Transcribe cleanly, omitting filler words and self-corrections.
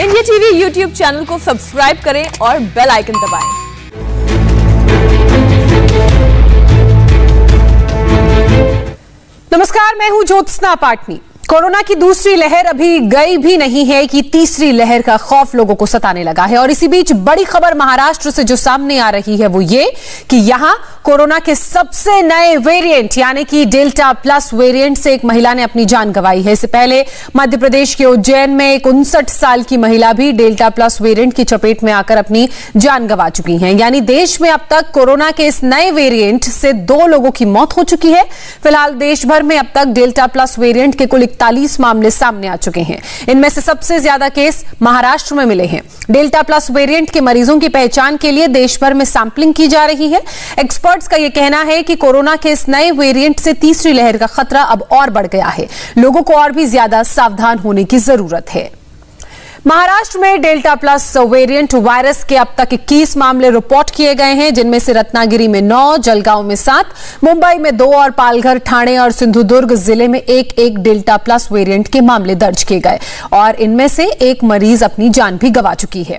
India TV YouTube channel को subscribe करें और बेल आइकन दबाएं। नमस्कार, मैं हूं ज्योत्सना पाटनी। कोरोना की दूसरी लहर अभी गई भी नहीं है कि तीसरी लहर का खौफ लोगों को सताने लगा है। और इसी बीच बड़ी खबर महाराष्ट्र से जो सामने आ रही है वो ये कि यहां कोरोना के सबसे नए वेरिएंट यानी कि डेल्टा प्लस वेरिएंट से एक महिला ने अपनी जान गंवाई है। इससे पहले मध्य प्रदेश के उज्जैन में एक 59 साल की महिला भी डेल्टा प्लस वेरिएंट की चपेट में आकर अपनी जान गंवा चुकी है। यानी देश में अब तक कोरोना के इस नए वेरिएंट से 2 लोगों की मौत हो चुकी है। फिलहाल देश भर में अब तक डेल्टा प्लस वेरिएंट के कुल 40 मामले सामने आ चुके हैं। इनमें से सबसे ज्यादा केस महाराष्ट्र में मिले हैं। डेल्टा प्लस वेरिएंट के मरीजों की पहचान के लिए देश भर में सैंपलिंग की जा रही है। एक्सपर्ट्स का यह कहना है कि कोरोना के इस नए वेरिएंट से तीसरी लहर का खतरा अब और बढ़ गया है। लोगों को और भी ज्यादा सावधान होने की जरूरत है। महाराष्ट्र में डेल्टा प्लस वेरिएंट वायरस के अब तक 21 मामले रिपोर्ट किए गए हैं, जिनमें से रत्नागिरी में 9, जलगांव में 7, मुंबई में 2 और पालघर, ठाणे और सिंधु दुर्ग जिले में 1-1 डेल्टा प्लस वेरिएंट के मामले दर्ज किए गए। और इनमें से एक मरीज अपनी जान भी गंवा चुकी है।